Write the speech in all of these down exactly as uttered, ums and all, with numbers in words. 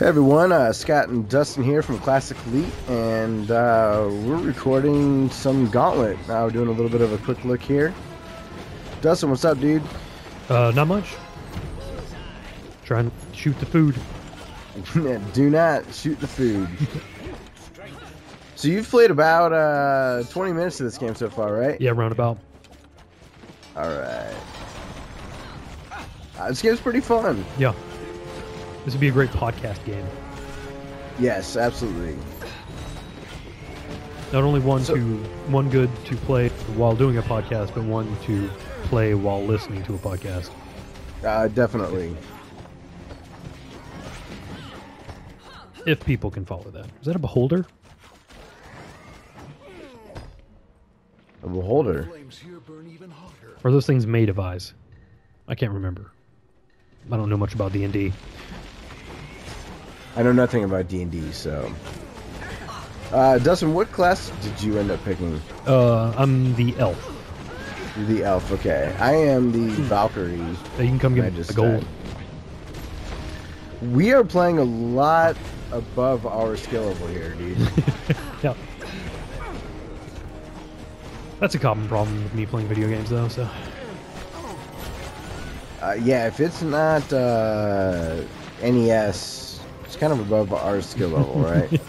Hey everyone, uh, Scott and Dustin here from Classic Elite, and uh, we're recording some Gauntlet. Now we're doing a little bit of a quick look here. Dustin, what's up, dude? Uh, not much. Trying to shoot the food. Do not shoot the food. So you've played about uh, twenty minutes of this game so far, right? Yeah, roundabout. Alright. Uh, this game's pretty fun. Yeah. This would be a great podcast game. Yes, absolutely. Not only one so, to one good to play while doing a podcast, but one to play while listening to a podcast. Uh, definitely. If people can follow that. Is that a beholder? A beholder? Are those things made of eyes? I can't remember. I don't know much about D and D. I know nothing about D and D, so... Uh, Dustin, what class did you end up picking? Uh, I'm the elf. You're the elf, okay. I am the Valkyrie. You can come get the gold. Died. We are playing a lot above our skill level here, dude. Yeah. That's a common problem with me playing video games, though, so... Uh, yeah, if it's not uh, N E S... It's kind of above our skill level, right? Yeah.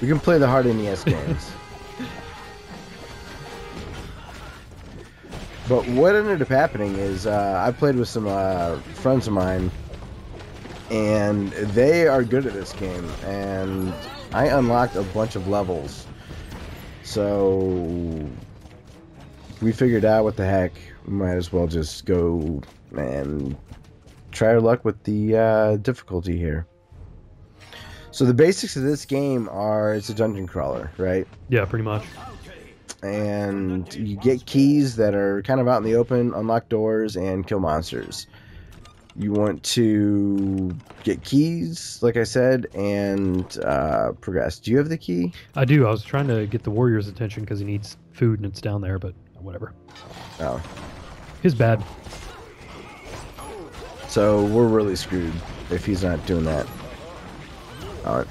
We can play the hard N E S games. But what ended up happening is uh, I played with some uh, friends of mine, and they are good at this game, and I unlocked a bunch of levels. So we figured out what the heck. We might as well just go and try our luck with the uh, difficulty here. So the basics of this game are, it's a dungeon crawler, right? Yeah, pretty much. And you get keys that are kind of out in the open, unlock doors, and kill monsters. You want to get keys, like I said, and uh, progress. Do you have the key? I do. I was trying to get the warrior's attention because he needs food and it's down there, but whatever. Oh. His bad. So we're really screwed if he's not doing that. Alright.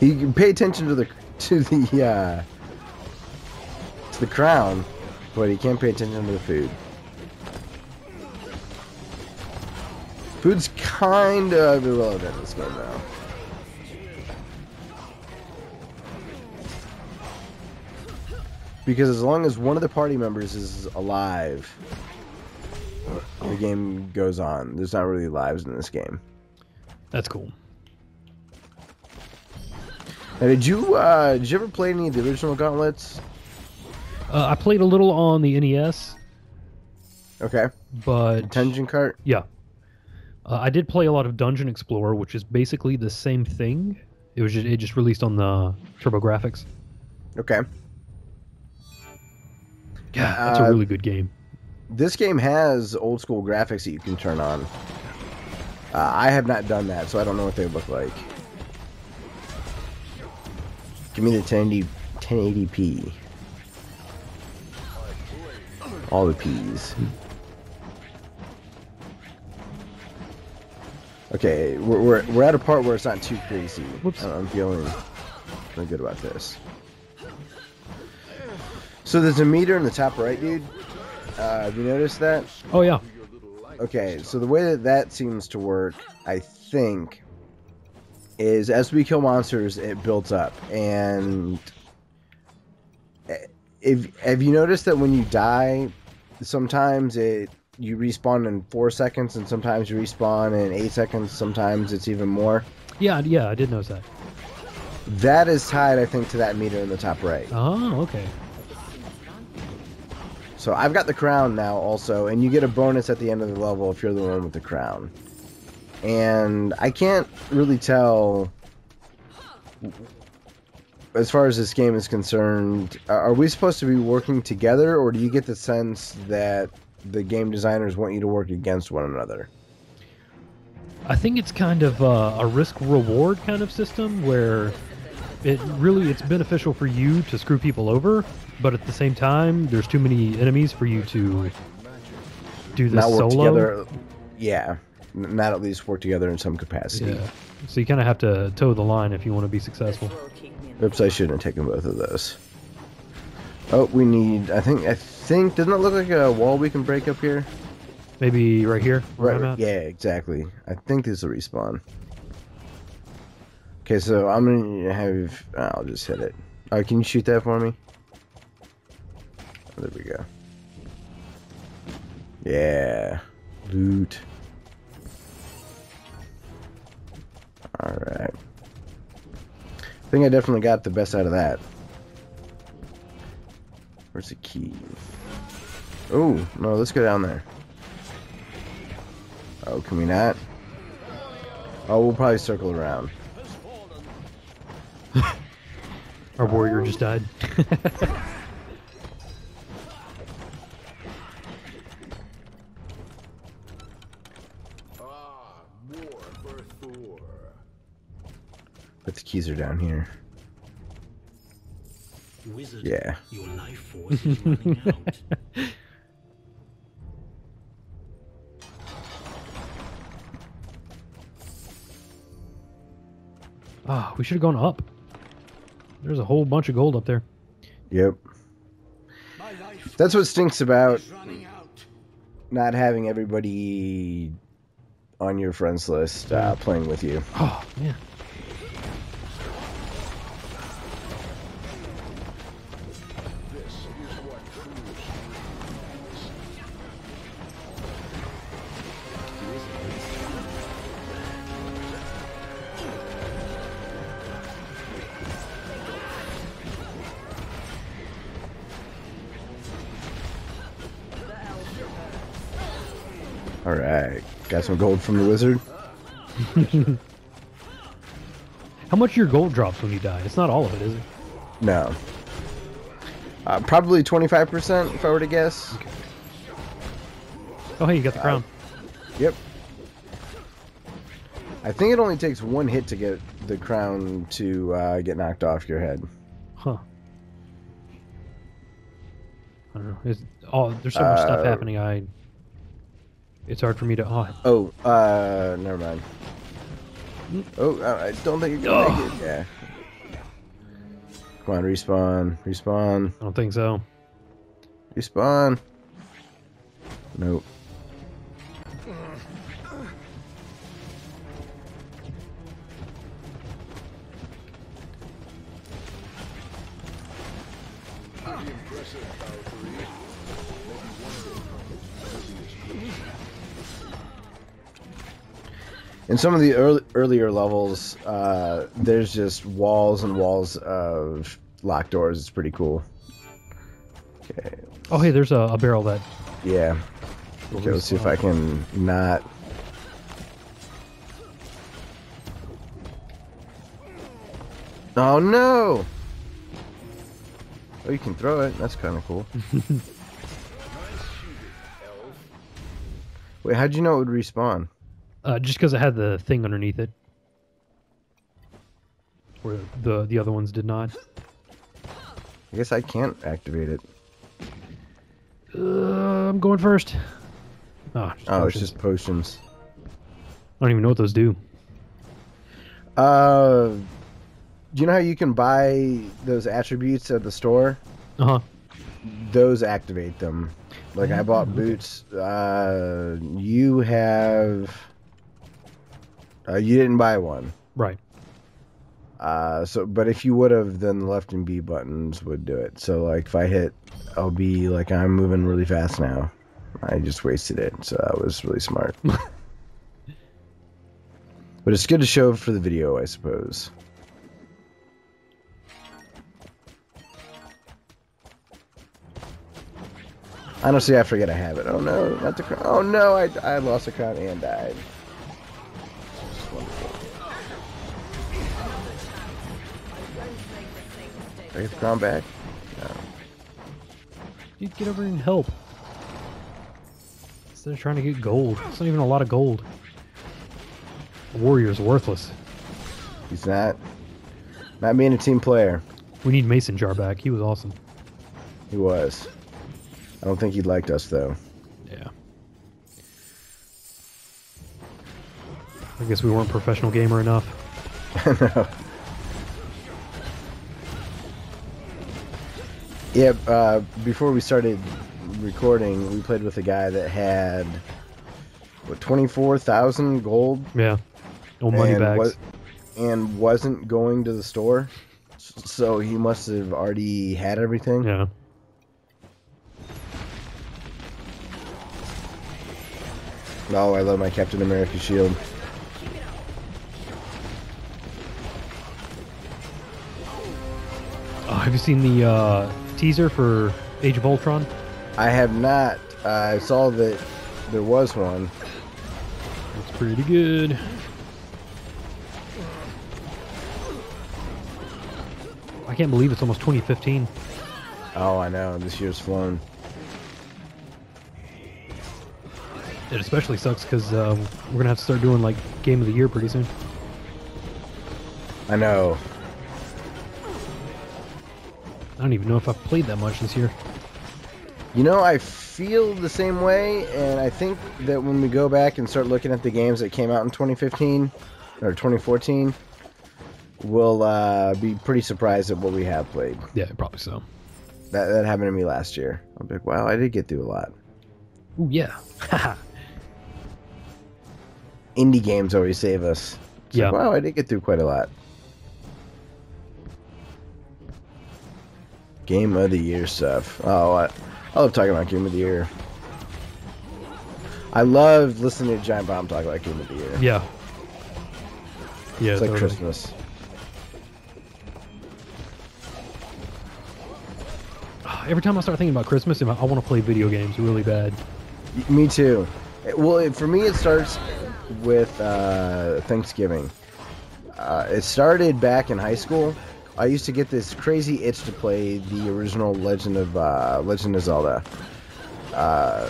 You can pay attention to the to the uh, to the crown, but he can't pay attention to the food. Food's kind of irrelevant in this game now. Because as long as one of the party members is alive, the game goes on. There's not really lives in this game. That's cool. Now, did you uh, did you ever play any of the original Gauntlets? Uh, I played a little on the N E S. Okay. But Dungeon Cart. Yeah, uh, I did play a lot of Dungeon Explorer, which is basically the same thing. It was just, it just released on the TurboGrafx. Okay. Yeah, that's uh, a really good game. This game has old school graphics that you can turn on. Uh, I have not done that, so I don't know what they look like. Give me the ten eighty p. All the P's. Okay, we're, we're, we're at a part where it's not too crazy. Whoops. I'm feeling really good about this. So there's a meter in the top right, dude. Uh, have you noticed that? Oh, yeah. Okay, so the way that that seems to work, I think... is as we kill monsters, it builds up. And if have you noticed that when you die, sometimes it you respawn in four seconds, and sometimes you respawn in eight seconds. Sometimes it's even more. Yeah, yeah, I did notice that. That is tied, I think, to that meter in the top right. Oh, okay. So I've got the crown now, also, and you get a bonus at the end of the level if you're the one with the crown. And I can't really tell, as far as this game is concerned, are we supposed to be working together, or do you get the sense that the game designers want you to work against one another? I think it's kind of a, a risk-reward kind of system, where it really it's beneficial for you to screw people over, but at the same time, there's too many enemies for you to do this solo. Not work together, yeah. not at least work together in some capacity. Yeah. So you kind of have to toe the line if you want to be successful. Oops, I shouldn't have taken both of those. Oh, we need, I think, I think, doesn't it look like a wall we can break up here? Maybe right here? Right, yeah, exactly. I think this will respawn. Okay, so I'm going to have, I'll just hit it. All right, can you shoot that for me? There we go. Yeah. Loot. Alright. I think I definitely got the best out of that. Where's the key? Oh, no, let's go down there. Oh, can we not? Oh, we'll probably circle around. Our warrior just died. But the keys are down here. Wizard, yeah. Your life force is running out. Ah, we should have gone up. There's a whole bunch of gold up there. Yep. That's what stinks about not having everybody on your friends list uh, playing with you. Oh, man. Alright, got some gold from the wizard. How much your gold drops when you die? It's not all of it, is it? No. Uh, probably twenty-five percent if I were to guess. Okay. Oh, hey, you got the crown. Uh, yep. I think it only takes one hit to get the crown to uh, get knocked off your head. Huh. I don't know. It's, oh, there's so much uh, stuff happening. I... It's hard for me to... Oh, oh uh, never mind. Oh, I don't think you're going to make it. Yeah. Come on, respawn. Respawn. I don't think so. Respawn. Nope. In some of the early, earlier levels, uh, there's just walls and walls of locked doors. It's pretty cool. Okay. Oh, hey, there's a, a barrel that... Yeah. Okay, let's see if I can not... Oh, no! Oh, you can throw it. That's kind of cool. Wait, how'd you know it would respawn? Uh, just because it had the thing underneath it, where the the other ones did not. I guess I can't activate it. Uh, I'm going first. Oh, oh it's just potions. I don't even know what those do. Uh, you know how you can buy those attributes at the store? Uh huh. Those activate them. Like I bought boots. Uh, you have. Uh, you didn't buy one, right? Uh, so, but if you would have, then the left and B buttons would do it. So, like, if I hit L B, like I'm moving really fast now. I just wasted it, so that was really smart. But it's good to show for the video, I suppose. Honestly, I forget I have it. Oh no, not the crown. Oh no, I I lost a crown and died. I get the crown back? No. You get over here and help. Instead of trying to get gold. It's not even a lot of gold. The warrior's worthless. He's not. Not being a team player. We need Mason Jar back. He was awesome. He was. I don't think he liked us, though. Yeah. I guess we weren't professional gamer enough. No. Yeah, uh, before we started recording, we played with a guy that had what, twenty-four thousand gold. Yeah, old money and bags. Was, and wasn't going to the store, so he must have already had everything. Yeah. Oh, I love my Captain America shield. Oh, have you seen the uh, teaser for Age of Ultron? I have not. Uh, I saw that there was one. That's pretty good. I can't believe it's almost twenty fifteen. Oh, I know. This year's flown. It especially sucks because uh, we're going to have to start doing, like, Game of the Year pretty soon. I know. I don't even know if I've played that much this year. You know, I feel the same way, and I think that when we go back and start looking at the games that came out in twenty fifteen, or twenty fourteen, we'll uh, be pretty surprised at what we have played. Yeah, probably so. That, that happened to me last year. I'm like, wow, I did get through a lot. Ooh, yeah. Haha. Indie games always save us. It's yeah. Like, wow, I did get through quite a lot. Game of the Year stuff. Oh, I, I love talking about Game of the Year. I love listening to Giant Bomb talk about Game of the Year. Yeah. Yeah. It's totally like Christmas. Every time I start thinking about Christmas, I want to play video games really bad. Me too. Well, for me, it starts with uh, Thanksgiving. Uh, it started back in high school. I used to get this crazy itch to play the original Legend of uh, Legend of Zelda. Uh,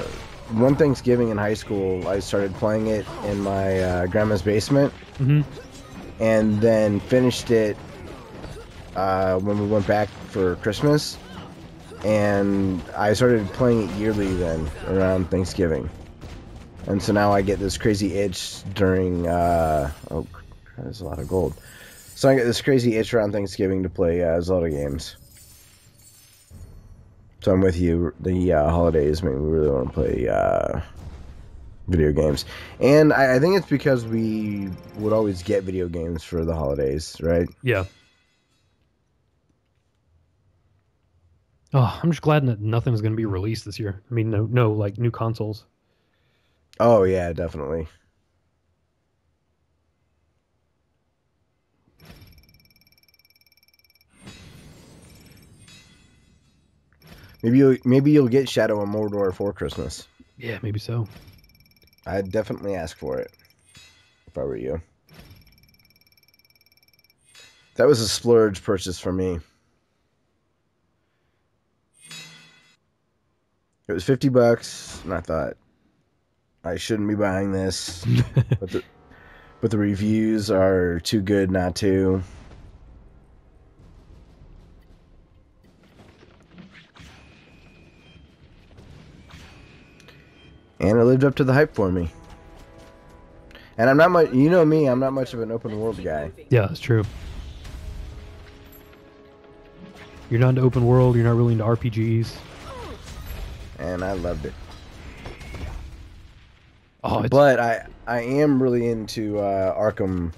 one Thanksgiving in high school, I started playing it in my uh, grandma's basement, mm-hmm. and then finished it uh, when we went back for Christmas. And I started playing it yearly then, around Thanksgiving. And so now I get this crazy itch during, uh, oh, that's a lot of gold. So I get this crazy itch around Thanksgiving to play uh, Zelda games. So I'm with you, the uh, holidays make me really want to play uh, video games. And I, I think it's because we would always get video games for the holidays, right? Yeah. Oh, I'm just glad that nothing's going to be released this year. I mean, no, no, like, new consoles. Oh, yeah, definitely. Maybe you'll, maybe you'll get Shadow of Mordor for Christmas. Yeah, maybe so. I'd definitely ask for it, if I were you. That was a splurge purchase for me. It was fifty bucks, and I thought, I shouldn't be buying this, but, the, but the reviews are too good not to. And it lived up to the hype for me. And I'm not much, you know me, I'm not much of an open world guy. Yeah, that's true. You're not into open world, you're not really into R P Gs. And I loved it. Oh, but I, I am really into uh, Arkham,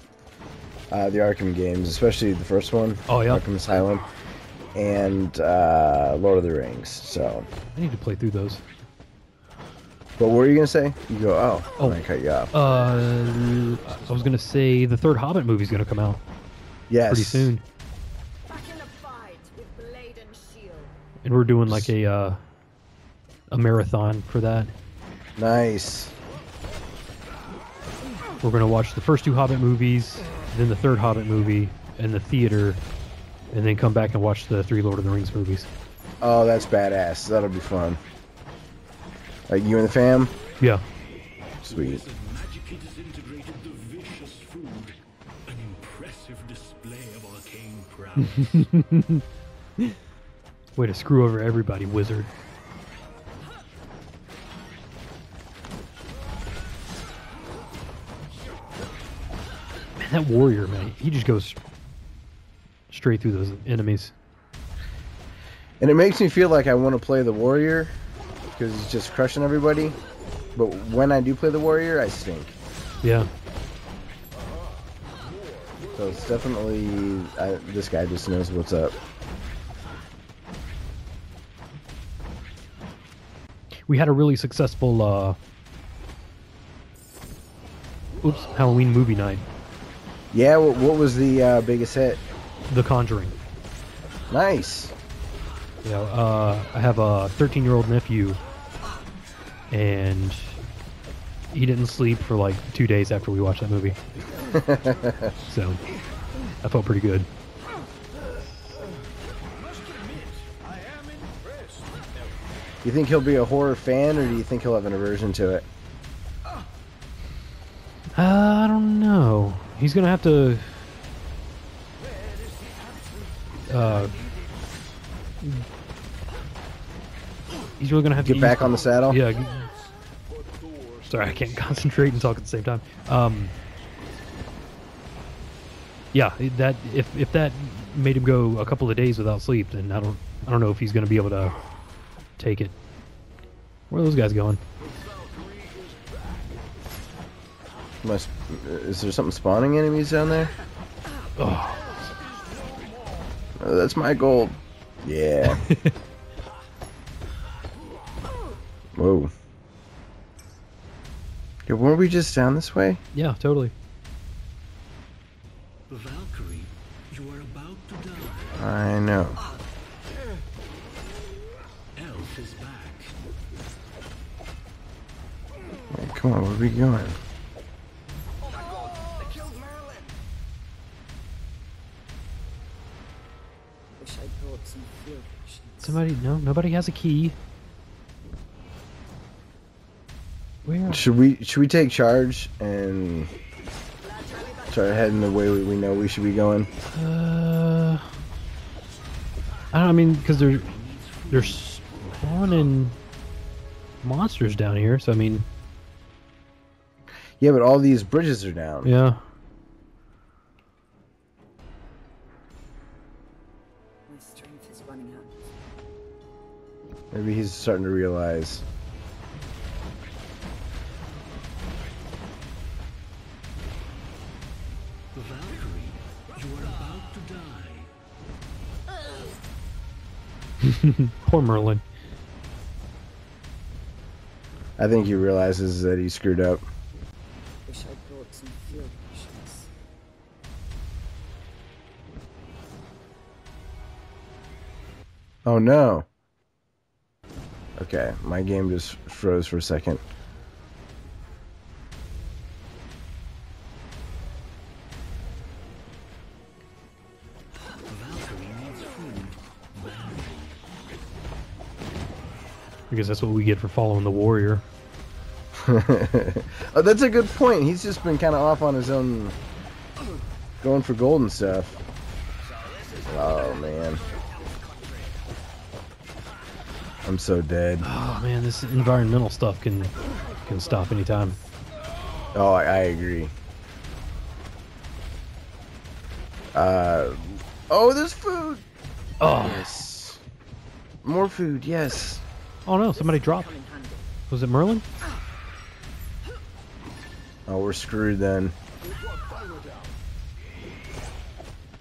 uh, the Arkham games, especially the first one. Oh, yeah. Arkham Asylum and uh, Lord of the Rings. So I need to play through those. But what were you going to say? You go, oh, oh, I cut you off. Uh, I was going to say the third Hobbit movie is going to come out. Yes. Pretty soon. Back in the fight with blade and shield. And we're doing like a... Uh, a marathon for that. Nice. We're going to watch the first two Hobbit movies, then the third Hobbit movie, and the theater, and then come back and watch the three Lord of the Rings movies. Oh, that's badass. That'll be fun. Like you and the fam? Yeah. Sweet. Way to screw over everybody, wizard. that warrior, man, he just goes straight through those enemies. And it makes me feel like I want to play the warrior because he's just crushing everybody. But when I do play the warrior, I stink. Yeah. So it's definitely... I, this guy just knows what's up. We had a really successful... Uh, oops, Halloween movie night. Yeah, what, what was the uh, biggest hit? The Conjuring. Nice. You know, uh, I have a thirteen-year-old nephew, and he didn't sleep for like two days after we watched that movie. So, I felt pretty good. You think he'll be a horror fan, or do you think he'll have an aversion to it? Uh, I don't know. He's gonna have to... Uh... He's really gonna have to get back on the saddle. Yeah. Sorry, I can't concentrate and talk at the same time. Um, yeah, that if if that made him go a couple of days without sleep, then I don't I don't know if he's gonna be able to take it. Where are those guys going? Must, is there something spawning enemies down there? Oh, oh that's my gold. Yeah. Whoa. Yeah, weren't we just down this way? Yeah, totally. Valkyrie, you are about to die. I know. Elf is back. Hey, come on, where are we going? Somebody, no, nobody has a key. Where? Should we should we take charge and start heading the way we, we know we should be going? Uh, I don't. I mean, because they're they're spawning monsters down here. So I mean, yeah, but all these bridges are down. Yeah. Maybe he's starting to realize. Valkyrie, you are about to die. Poor Merlin. I think he realizes that he screwed up. Wish I brought some field missions. Oh no. Okay, my game just froze for a second. Because that's what we get for following the warrior. Oh, that's a good point. He's just been kind of off on his own, going for gold and stuff. Oh, man. I'm so dead. Oh man, this environmental stuff can can stop anytime. Oh, I, I agree. Uh, oh, there's food. Oh, yes. More food, yes. Oh no, somebody dropped. Was it Merlin? Oh, we're screwed then.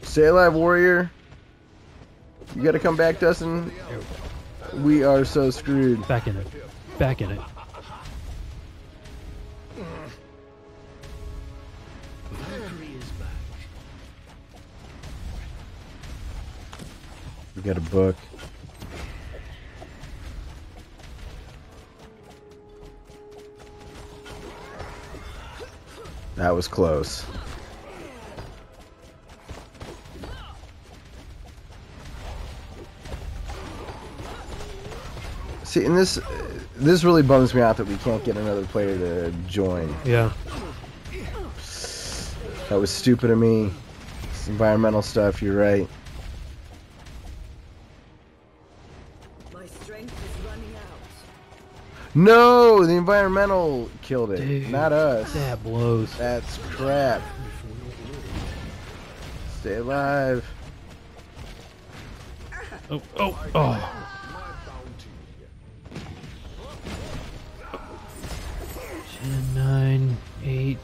Stay alive, warrior. You gotta come back, Dustin. We are so screwed. Back in it. Back in it. We got a book. That was close. See, and this, this really bums me out that we can't get another player to join. Yeah. That was stupid of me. It's environmental stuff, you're right. My strength is running out. No! The environmental killed it. Dude, not us. That blows. That's crap. Stay alive. Oh, oh, oh. Nine, eight.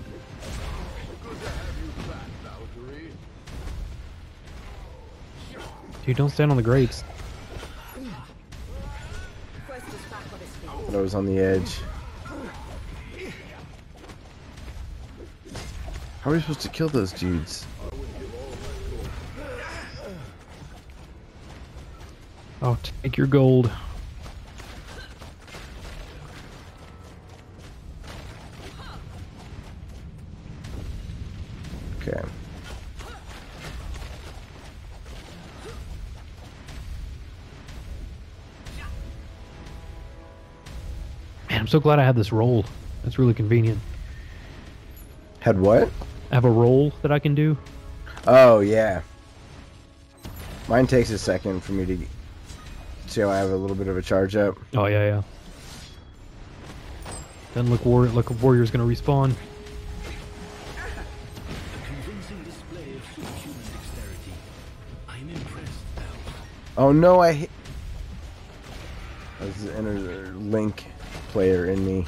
Dude, don't stand on the grates. I was on the edge. How are we supposed to kill those dudes? Oh, take your gold. Okay. Man, I'm so glad I had this roll. That's really convenient. Had what? I have a roll that I can do. Oh, yeah. Mine takes a second for me to... See how I have a little bit of a charge up? Oh, yeah, yeah. Then look, war look warrior's gonna respawn. Oh no, I hit... That was the inner Link player in me.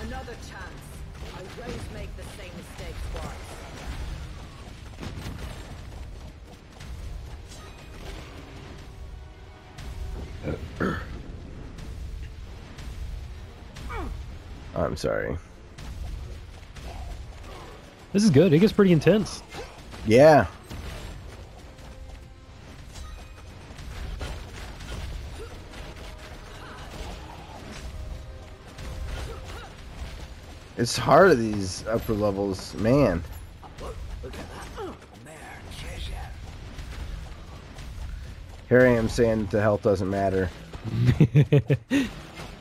Another chance. I won't make the same mistake twice. I'm sorry. This is good. It gets pretty intense. Yeah. It's hard at these upper levels, man. Here I am saying the health doesn't matter.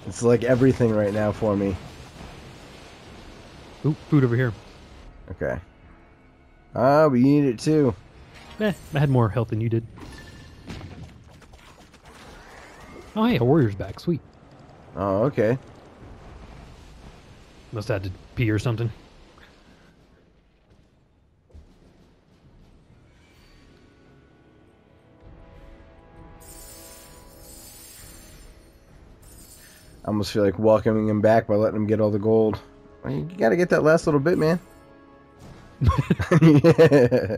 It's like everything right now for me. Ooh, food over here. Okay. Ah, uh, we need it too. Eh, I had more health than you did. Oh, hey, a warrior's back. Sweet. Oh, okay. Must have had to pee or something. I almost feel like welcoming him back by letting him get all the gold. You gotta get that last little bit, man. Yeah.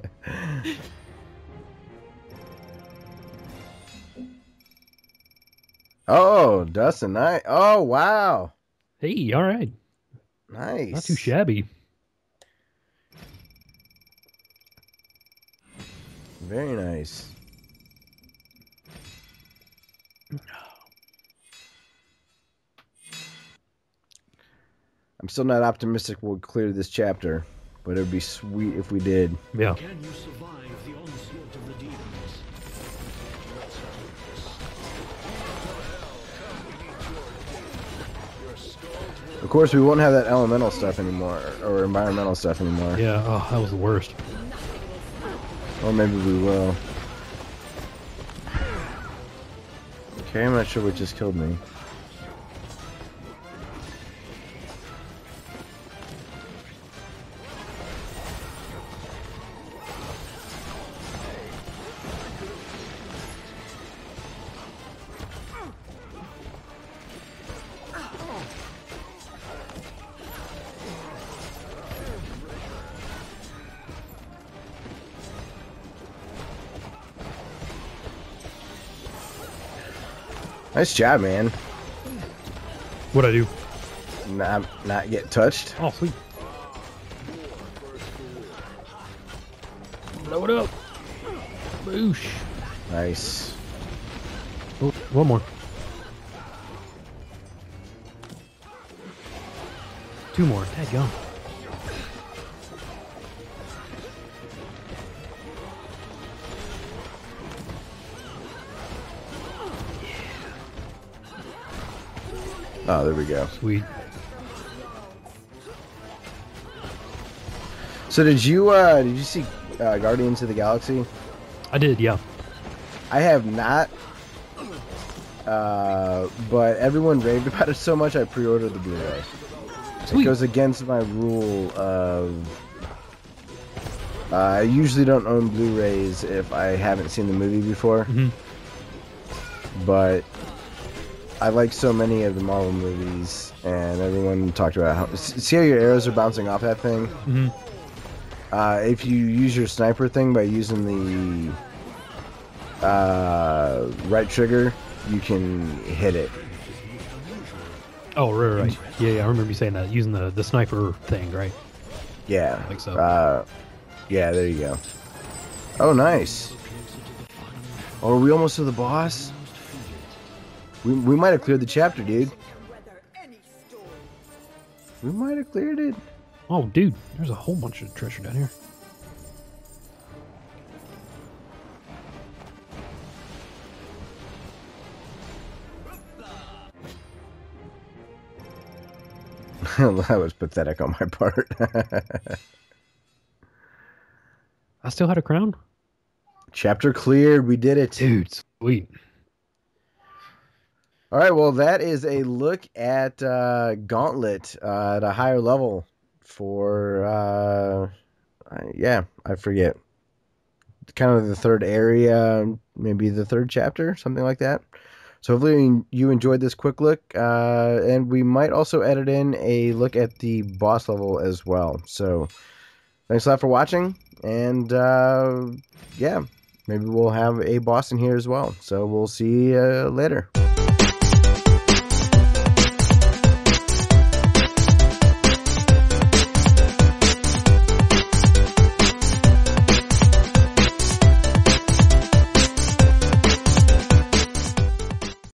Oh, Dustin, I oh wow. Hey, all right. Nice. Not too shabby. Very nice. I'm still not optimistic we'll clear this chapter. But it would be sweet if we did. Yeah. Can you survive the onslaught of the demons? Of course, we won't have that elemental stuff anymore, or environmental stuff anymore. Yeah, oh, that was the worst. Or maybe we will. Okay, I'm not sure what just killed me. Nice job, man. What'd I do? Not, not get touched. Oh, sweet. Blow it up. Boosh. Nice. Oh, one more. Two more. Heck, yeah. Oh, there we go. Sweet. So did you uh, did you see uh, Guardians of the Galaxy? I did, yeah. I have not, uh, but everyone raved about it so much I pre-ordered the Blu-ray. Sweet. It goes against my rule of... Uh, I usually don't own Blu-rays if I haven't seen the movie before. Mm-hmm. But I like so many of the Marvel movies, and everyone talked about how... See how your arrows are bouncing off that thing? Mm-hmm. Uh, if you use your sniper thing by using the uh, right trigger, you can hit it. Oh, right, right. Yeah, yeah, I remember you saying that. Using the, the sniper thing, right? Yeah. I think so. Uh, yeah, there you go. Oh, nice. Oh, are we almost to the boss? We, we might have cleared the chapter, dude. We might have cleared it. Oh, dude, there's a whole bunch of treasure down here. That was pathetic on my part. I still had a crown? Chapter cleared. We did it. Dude, sweet. All right, well, that is a look at uh, Gauntlet uh, at a higher level. For uh, I, yeah, I forget. Kind of the third area, maybe the third chapter, something like that. So hopefully you enjoyed this quick look, uh, and we might also edit in a look at the boss level as well. So thanks a lot for watching, and uh, yeah, maybe we'll have a boss in here as well. So we'll see you uh, later.